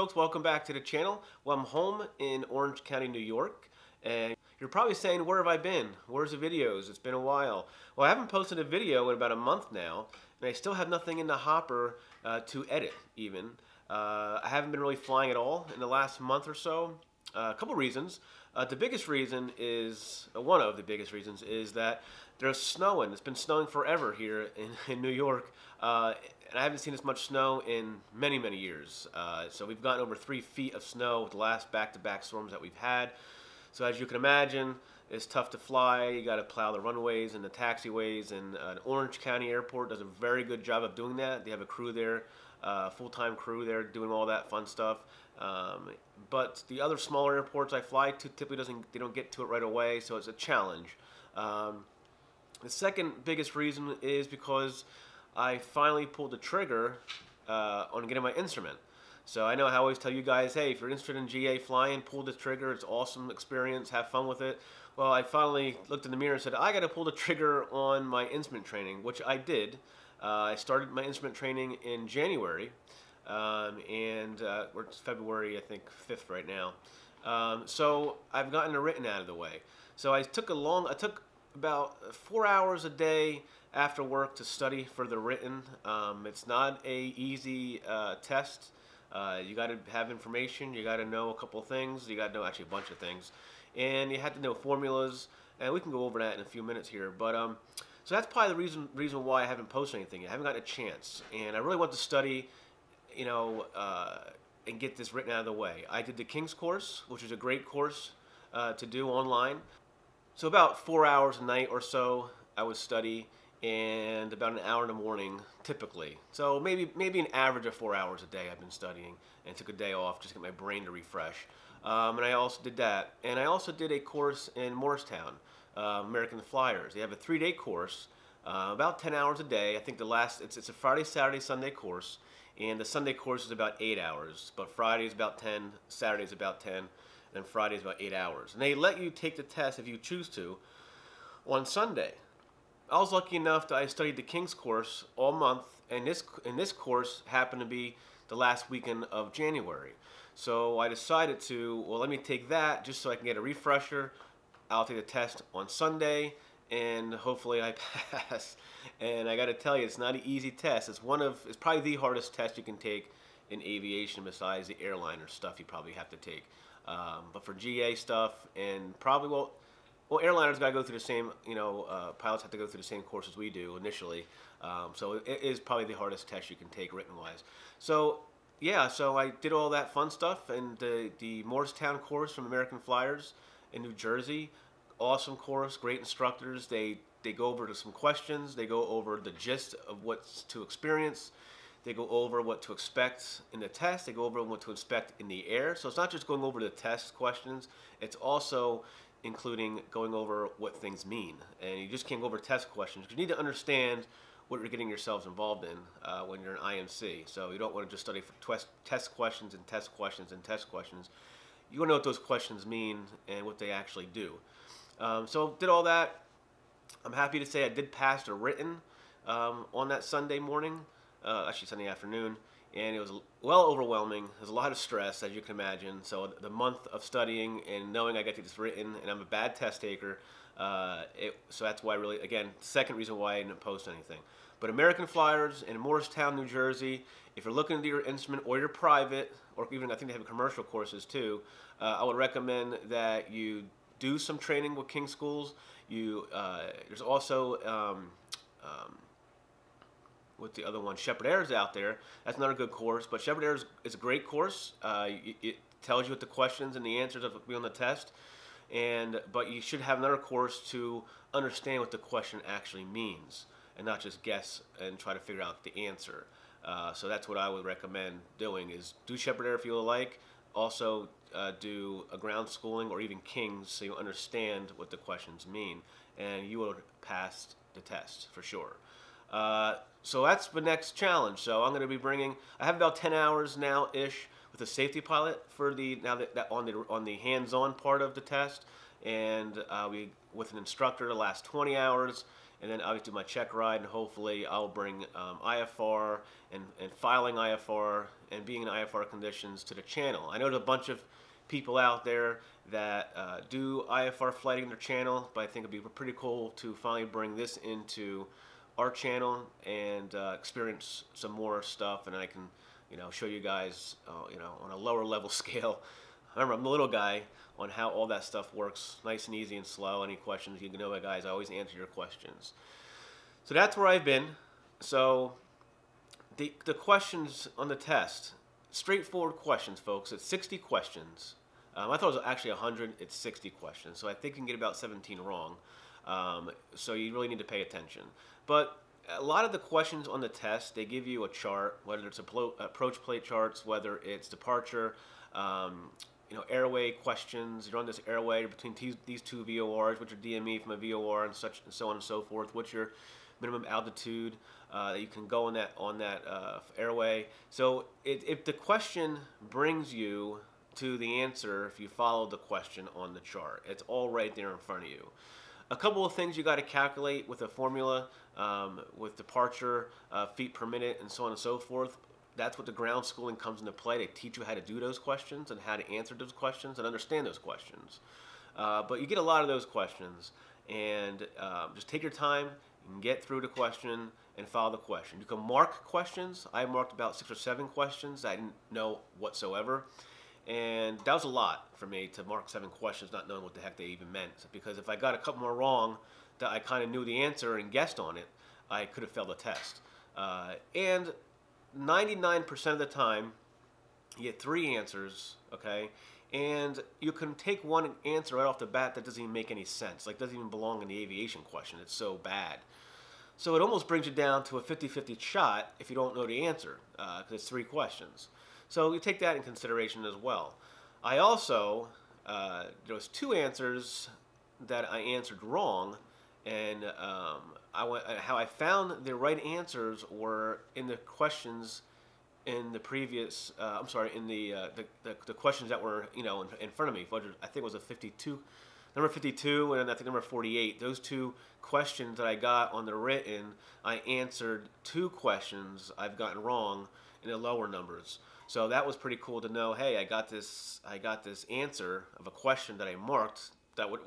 folks, welcome back to the channel. Well, I'm home in Orange County, New York, and you're probably saying, where have I been? Where's the videos? It's been a while. Well, I haven't posted a video in about a month now, and I still have nothing in the hopper to edit, even. I haven't been really flying at all in the last month or so. A couple reasons. The biggest reason is, one of the biggest reasons, is that there's snowing. It's been snowing forever here in New York. And I haven't seen as much snow in many, many years. So we've gotten over 3 feet of snow with the last back-to-back storms that we've had. So as you can imagine, it's tough to fly. You got to plow the runways and the taxiways, and an Orange County Airport does a very good job of doing that. They have a crew there, full-time crew there doing all that fun stuff. But the other smaller airports I fly to typically they don't get to it right away, so it's a challenge. The second biggest reason is because I finally pulled the trigger on getting my instrument. So I know I always tell you guys, hey, if you're interested in GA flying, pull the trigger. It's an awesome experience. Have fun with it. Well, I finally looked in the mirror and said, I got to pull the trigger on my instrument training, which I did. I started my instrument training in January, and we're February, I think, 5th right now. So I've gotten the written out of the way. So I took about 4 hours a day after work to study for the written. It's not an easy test. You got to have information. You got to know a couple things. You got to know actually a bunch of things, and you have to know formulas. And we can go over that in a few minutes here. But so that's probably the reason why I haven't posted anything yet. I haven't gotten a chance, and I really want to study, you know, and get this written out of the way. I did the King's course, which is a great course to do online. So about 4 hours a night or so, I would study, and about an hour in the morning, typically. So maybe an average of 4 hours a day I've been studying, and took a day off just to get my brain to refresh. And I also did that. And I also did a course in Morristown, American Flyers. They have a 3-day course, about 10 hours a day. I think the last, it's a Friday, Saturday, Sunday course, and the Sunday course is about 8 hours, but Friday is about 10, Saturday is about 10, and Friday is about 8 hours. And they let you take the test, if you choose to, on Sunday. I was lucky enough that I studied the King's course all month, and this course happened to be the last weekend of January. So I decided to, well, let me take that just so I can get a refresher. I'll take the test on Sunday, and hopefully I pass. And I got to tell you, it's not an easy test. It's probably the hardest test you can take in aviation besides the airliner stuff you probably have to take. But for GA stuff, and probably, well, airliners got to go through the same, you know, pilots have to go through the same course as we do initially. So it is probably the hardest test you can take written-wise. So, yeah, so I did all that fun stuff, and the Morristown course from American Flyers in New Jersey, awesome course, great instructors. They go over to some questions. They go over the gist of what's to experience. They go over what to expect in the test. They go over what to expect in the air. So it's not just going over the test questions. It's also including going over what things mean. And you just can't go over test questions, because you need to understand what you're getting yourselves involved in when you're an IMC. So you don't want to just study for test questions and test questions and test questions. You want to know what those questions mean and what they actually do. So did all that. I'm happy to say I did pass the written on that Sunday morning. Actually Sunday afternoon, and it was well overwhelming. There's a lot of stress, as you can imagine. So the month of studying and knowing I got to this written, and I'm a bad test taker, so that's why I really, again, second reason why I didn't post anything. But American Flyers in Morristown, New Jersey, if you're looking into your instrument or your private, or even I think they have commercial courses too, I would recommend that you do some training with King Schools. There's also with the other one, Shepherd Air is out there. That's not a good course, but Shepherd Air is a great course. It tells you what the questions and the answers will be on the test, but you should have another course to understand what the question actually means, and not just guess and try to figure out the answer. So that's what I would recommend doing, is do Shepherd Air if you like. Also do a ground schooling or even King's, so you understand what the questions mean, and you will pass the test for sure. So that's the next challenge. So I'm going to be bringing, I have about 10 hours now-ish with a safety pilot for the hands-on part of the test, and with an instructor the last 20 hours, and then obviously do my check ride, and hopefully I'll bring IFR and filing IFR and being in IFR conditions to the channel. I know there's a bunch of people out there that do IFR flighting in their channel, but I think it'd be pretty cool to finally bring this into our channel and experience some more stuff, and I can, you know, show you guys, you know, on a lower level scale. Remember, I'm the little guy on how all that stuff works, nice and easy and slow. Any questions, you know, guys, I always answer your questions. So that's where I've been. So the questions on the test, straightforward questions, folks. It's 60 questions. I thought it was actually 100. It's 60 questions. So I think you can get about 17 wrong. So you really need to pay attention. But a lot of the questions on the test, they give you a chart, whether it's approach plate charts, whether it's departure, you know, airway questions. You're on this airway between these two VORs, which are DME from a VOR and such, and so on and so forth. What's your minimum altitude that you can go on that airway? So if the question brings you to the answer, if you follow the question on the chart, it's all right there in front of you. A couple of things you got to calculate with a formula, with departure, feet per minute, and so on and so forth. That's what the ground schooling comes into play. They teach you how to do those questions and how to answer those questions and understand those questions. But you get a lot of those questions, and just take your time. You can get through the question and follow the question. You can mark questions. I marked about 6 or 7 questions that I didn't know whatsoever. And that was a lot for me to mark 7 questions, not knowing what the heck they even meant. Because if I got a couple more wrong that I kind of knew the answer and guessed on it, I could have failed the test. And 99% of the time, you get 3 answers, okay? And you can take one answer right off the bat that doesn't even make any sense. Like, doesn't even belong in the aviation question. It's so bad. So it almost brings you down to a 50-50 shot if you don't know the answer, because it's 3 questions. So you take that in consideration as well. I also, there was 2 answers that I answered wrong, and how I found the right answers were in the questions in the previous, I'm sorry, in the questions that were, you know, in front of me. I think it was a 52, number 52, and I think number 48. Those 2 questions that I got on the written, I answered 2 questions I've gotten wrong in the lower numbers. So that was pretty cool to know, hey, I got this answer of a question that I marked,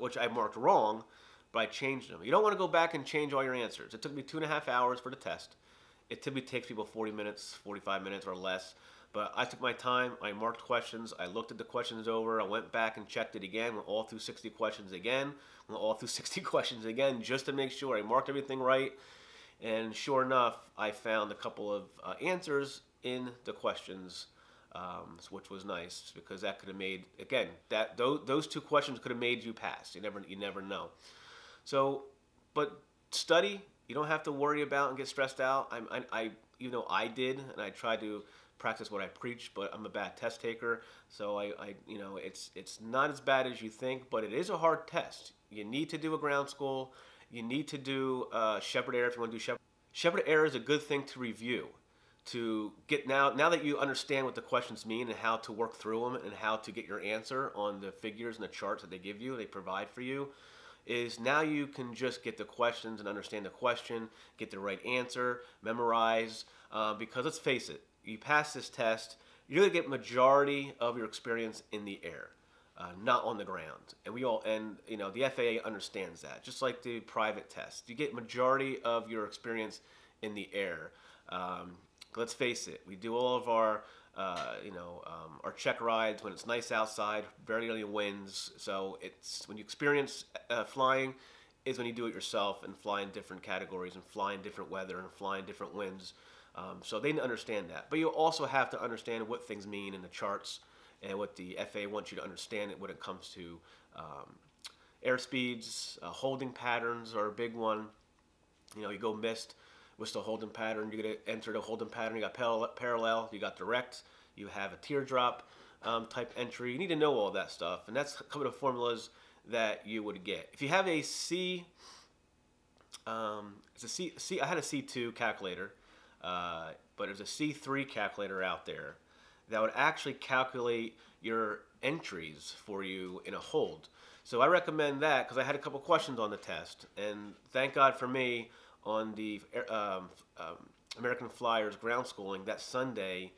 which I marked wrong, but I changed them. You don't want to go back and change all your answers. It took me 2.5 hours for the test. It typically takes people 40 minutes, 45 minutes or less. But I took my time. I marked questions. I looked at the questions over. I went back and checked it again. Went all through 60 questions again. Went all through 60 questions again just to make sure I marked everything right. And sure enough, I found a couple of answers in the questions, which was nice, because that could have made, again, that those 2 questions could have made you pass. You never know. So, but study. You don't have to worry about and get stressed out. I you know, I did, and I tried to practice what I preach, but I'm a bad test taker. So I you know, it's not as bad as you think, but it is a hard test. You need to do a ground school. You need to do Shepherd Air if you want to do Shepherd. Shepherd Air is a good thing to review, to get now that you understand what the questions mean and how to work through them and how to get your answer on the figures and the charts that they give you, they provide for you, is now you can just get the questions and understand the question, get the right answer, memorize, because let's face it, you pass this test, you're going to get majority of your experience in the air, not on the ground. And you know, the FAA understands that, just like the private test. You get majority of your experience in the air. Let's face it, we do all of our, you know, our check rides when it's nice outside, barely any winds. So it's when you experience flying is when you do it yourself and fly in different categories and fly in different weather and fly in different winds. So they understand that. But you also have to understand what things mean in the charts and what the FAA wants you to understand when it comes to airspeeds. Holding patterns are a big one. You know, you go missed. What's the holding pattern? You're going to enter the holding pattern. You got parallel, you got direct, you have a teardrop type entry. You need to know all that stuff. And that's some of the formulas that you would get. If you have a C, it's a C, I had a C2 calculator, but there's a C3 calculator out there that would actually calculate your entries for you in a hold. So I recommend that because I had a couple questions on the test, and thank God for me on the American Flyers ground schooling that Sunday,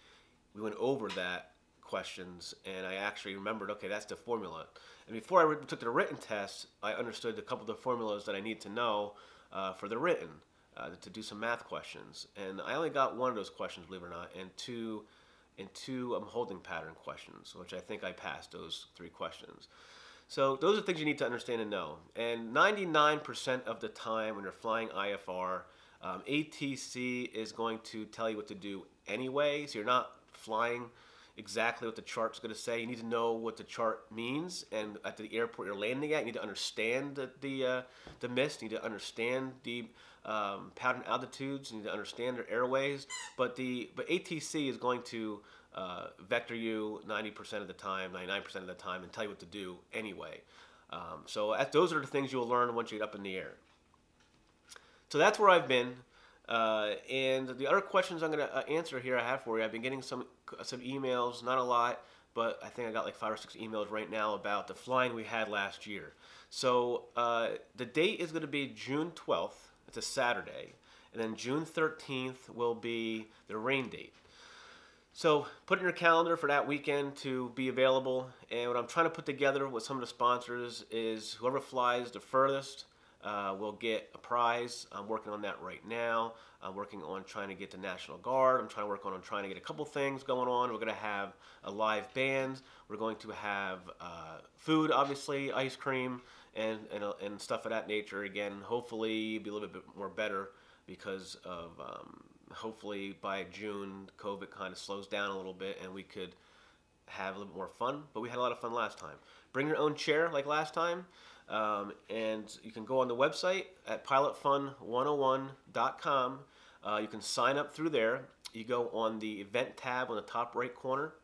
we went over that questions, and I actually remembered, okay, that's the formula. And before I took the written test, I understood a couple of the formulas that I need to know for the written to do some math questions. And I only got one of those questions, believe it or not, and two holding pattern questions, which I think I passed those three questions. So those are things you need to understand and know. And 99% of the time when you're flying IFR, ATC is going to tell you what to do anyway, so you're not flying exactly what the chart's going to say. You need to know what the chart means, and at the airport you're landing at, you need to understand the mist, you need to understand the pattern altitudes, you need to understand their airways, but ATC is going to vector you 90% of the time, 99% of the time, and tell you what to do anyway. So those are the things you'll learn once you get up in the air. So that's where I've been. And the other questions I'm going to answer here I have for you, I've been getting some emails, not a lot, but I think I got like 5 or 6 emails right now about the flying we had last year. So the date is going to be June 12th, it's a Saturday, and then June 13th will be the rain date. So put in your calendar for that weekend to be available, and what I'm trying to put together with some of the sponsors is whoever flies the furthest will get a prize. I'm working on that right now. I'm working on trying to get the National Guard. I'm trying to work on trying to get a couple things going on. We're going to have a live band. We're going to have food, obviously, ice cream, and stuff of that nature. Again, hopefully be a little bit more better because of hopefully by June, COVID kind of slows down a little bit and we could have a little bit more fun. But we had a lot of fun last time. Bring your own chair like last time. And you can go on the website at pilotfun101.com. You can sign up through there. You go on the event tab on the top right corner.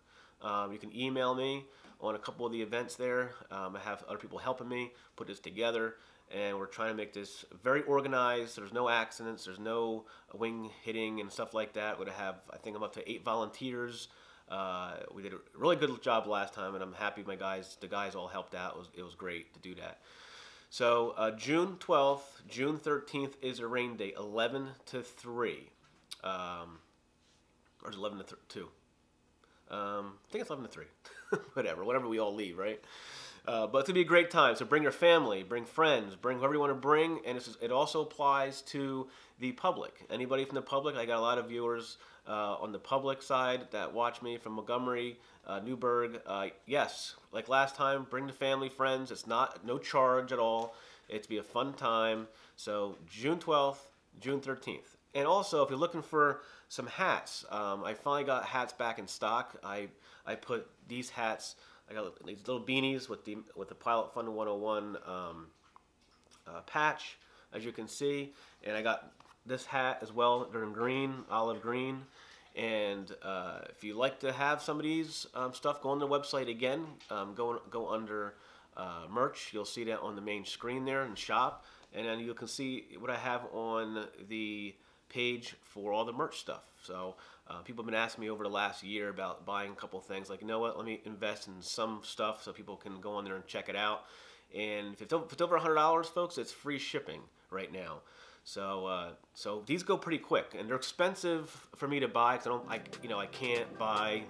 You can email me on a couple of the events there. I have other people helping me put this together, and we're trying to make this very organized. There's no accidents, there's no wing hitting and stuff like that. We're going to have, I think I'm up to 8 volunteers. We did a really good job last time, and I'm happy the guys all helped out. It was great to do that. So June 12th, June 13th is a rain day, 11 to 3. Or 11 to 2. I think it's 11 to 3. Whatever we all leave, right? But it's going to be a great time. So bring your family, bring friends, bring whoever you want to bring. And it also applies to the public. Anybody from the public, I got a lot of viewers on the public side that watch me from Montgomery, Newburgh. Yes, like last time, bring the family, friends. It's no charge at all. It's be a fun time. So June 12th, June 13th. And also, if you're looking for some hats, I finally got hats back in stock. I put these hats. I got these little beanies with the Pilot Fun 101 patch, as you can see, and I got this hat as well. They're in green, olive green, and if you like to have some of these stuff, go on the website again. Go under merch. You'll see that on the main screen there and shop, and then you can see what I have on the page for all the merch stuff. So people have been asking me over the last year about buying a couple things, like, you know what, let me invest in some stuff so people can go on there and check it out. And if it's over $100, folks, it's free shipping right now. So so these go pretty quick, and they're expensive for me to buy because I can't buy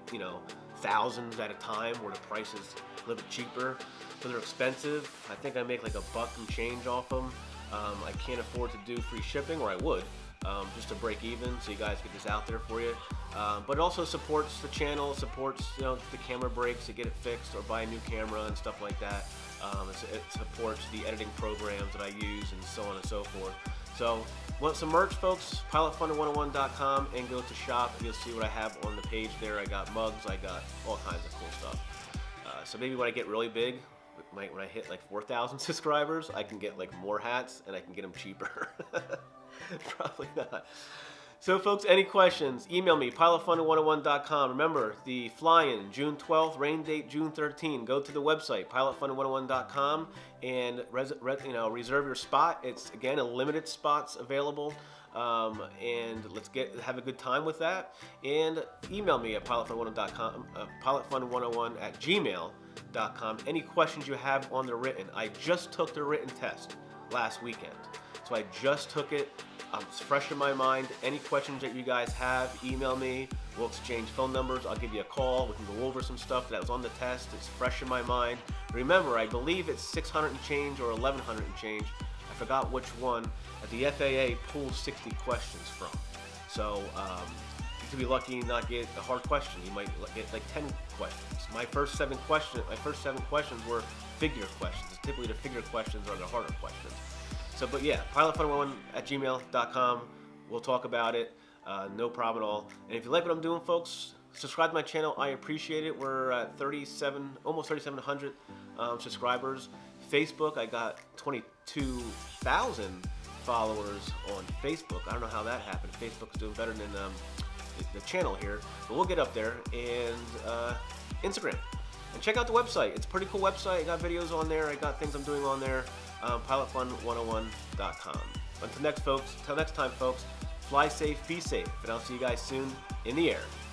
thousands at a time where the price is a little bit cheaper. So they're expensive. I think I make like $1 and change off them. I can't afford to do free shipping, or I would. Just to break even, so you guys get this out there for you. But it also supports the channel, supports the camera breaks to get it fixed or buy a new camera and stuff like that. It supports the editing programs that I use and so on and so forth. So want some merch, folks? PilotFun101.com, and go to shop and you'll see what I have on the page there. I got mugs, I got all kinds of cool stuff. So maybe when I get really big, when I hit like 4,000 subscribers, I can get like more hats and I can get them cheaper. Probably not. So folks, any questions, email me, pilotfun101.com. Remember, the fly-in, June 12th, rain date, June 13th. Go to the website, pilotfun101.com, and reserve your spot. It's, again, a limited spots available. and let's have a good time with that. And email me at pilotfun101@gmail.com any questions you have on the written. I just took the written test last weekend, so I just took it. It's fresh in my mind. Any questions that you guys have, email me. We'll exchange phone numbers. I'll give you a call. We can go over some stuff that was on the test. It's fresh in my mind. Remember, I believe it's 600 and change or 1100 and change. I forgot which one that the FAA pulls 60 questions from. So you could be lucky and not get a hard question. You might get like 10 questions. My first seven questions were figure questions. Typically the figure questions are the harder questions. So, but yeah, pilotfun101@gmail.com. We'll talk about it. No problem at all. And if you like what I'm doing, folks, subscribe to my channel. I appreciate it. We're at almost 3,700 subscribers. Facebook, I got 22,000 followers on Facebook. I don't know how that happened. Facebook's doing better than the channel here, but we'll get up there. And Instagram. And check out the website. It's a pretty cool website. I got videos on there. I got things I'm doing on there. PilotFun101.com. Until next time, folks, fly safe, be safe, and I'll see you guys soon in the air.